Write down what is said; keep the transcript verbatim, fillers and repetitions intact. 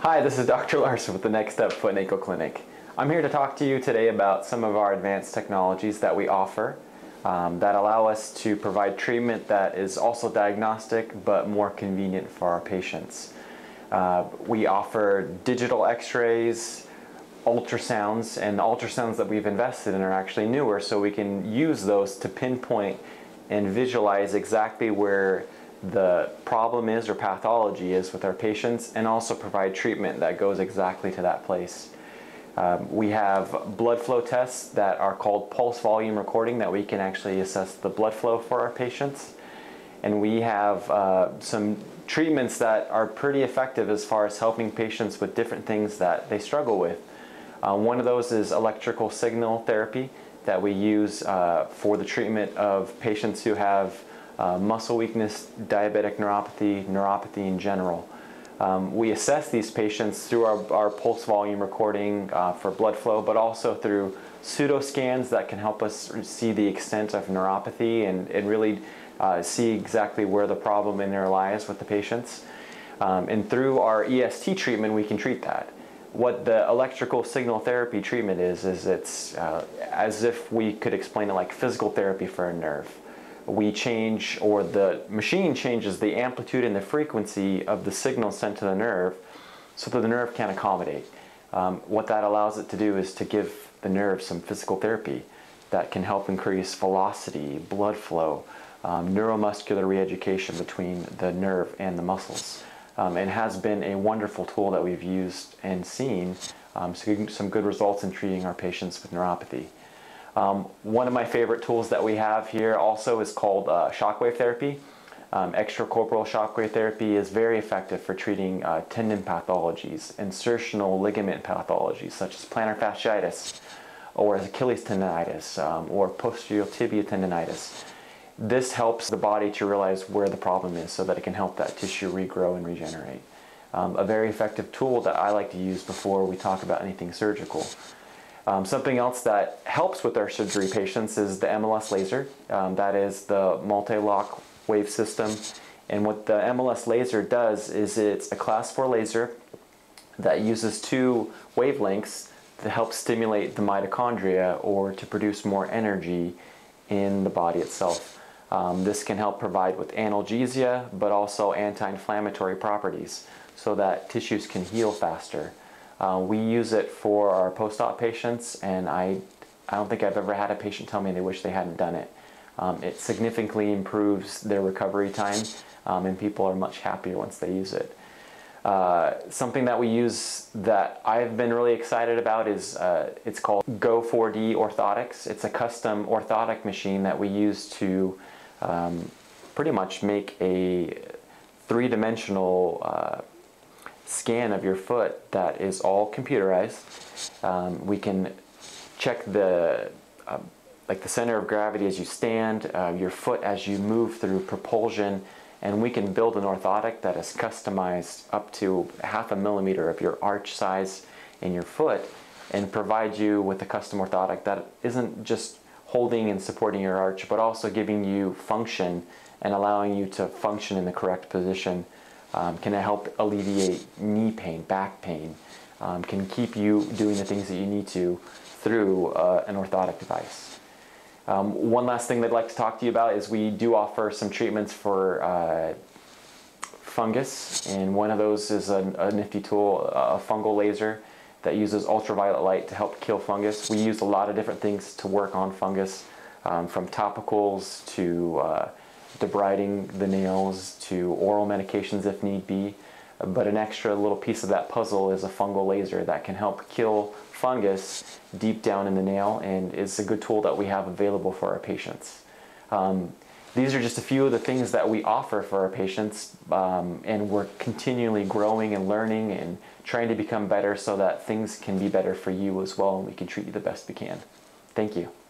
Hi, this is Doctor Larson with the Next Step Foot and Ankle Clinic. I'm here to talk to you today about some of our advanced technologies that we offer um, that allow us to provide treatment that is also diagnostic but more convenient for our patients. Uh, we offer digital x-rays, ultrasounds, and the ultrasounds that we've invested in are actually newer, so we can use those to pinpoint and visualize exactly where the problem is or pathology is with our patients, and also provide treatment that goes exactly to that place. Um, we have blood flow tests that are called pulse volume recording that we can actually assess the blood flow for our patients. And we have uh, some treatments that are pretty effective as far as helping patients with different things that they struggle with. Uh, one of those is electrical signal therapy that we use uh, for the treatment of patients who have Uh, muscle weakness, diabetic neuropathy, neuropathy in general. Um, we assess these patients through our, our pulse volume recording uh, for blood flow, but also through pseudo scans that can help us see the extent of neuropathy and, and really uh, see exactly where the problem in there lies with the patients. Um, and through our E S T treatment, we can treat that. What the electrical signal therapy treatment is, is it's uh, as if we could explain it like physical therapy for a nerve. We change, or the machine changes the amplitude and the frequency of the signal sent to the nerve so that the nerve can accommodate. Um, what that allows it to do is to give the nerve some physical therapy that can help increase velocity, blood flow, um, neuromuscular re-education between the nerve and the muscles. Um, and has been a wonderful tool that we've used and seen um, some good results in treating our patients with neuropathy. Um, one of my favorite tools that we have here also is called uh, shockwave therapy. Um, extracorporeal shockwave therapy is very effective for treating uh, tendon pathologies, insertional ligament pathologies such as plantar fasciitis or Achilles tendonitis um, or posterior tibia tendonitis. This helps the body to realize where the problem is so that it can help that tissue regrow and regenerate. Um, a very effective tool that I like to use before we talk about anything surgical. Um, something else that helps with our surgery patients is the M L S laser. Um, that is the MultiLock wave system. And what the M L S laser does is it's a class four laser that uses two wavelengths to help stimulate the mitochondria or to produce more energy in the body itself. Um, this can help provide with analgesia, but also anti-inflammatory properties so that tissues can heal faster. Uh, we use it for our post-op patients, and I, I don't think I've ever had a patient tell me they wish they hadn't done it. Um, it significantly improves their recovery time, um, and people are much happier once they use it. Uh, something that we use that I've been really excited about is uh, it's called Go four D Orthotics. It's a custom orthotic machine that we use to um, pretty much make a three-dimensional uh, scan of your foot that is all computerized. Um, we can check the uh, like the center of gravity as you stand, uh, your foot as you move through propulsion, and we can build an orthotic that is customized up to half a millimeter of your arch size in your foot and provide you with a custom orthotic that isn't just holding and supporting your arch, but also giving you function and allowing you to function in the correct position. Um, can it help alleviate knee pain, back pain, um, can keep you doing the things that you need to through uh, an orthotic device. Um, one last thing that I'd like to talk to you about is we do offer some treatments for uh, fungus, and one of those is a, a nifty tool, a fungal laser that uses ultraviolet light to help kill fungus. We use a lot of different things to work on fungus, um, from topicals to uh, debriding the nails to oral medications if need be, but an extra little piece of that puzzle is a fungal laser that can help kill fungus deep down in the nail, and it's a good tool that we have available for our patients. Um, these are just a few of the things that we offer for our patients, um, and we're continually growing and learning and trying to become better so that things can be better for you as well, and we can treat you the best we can. Thank you.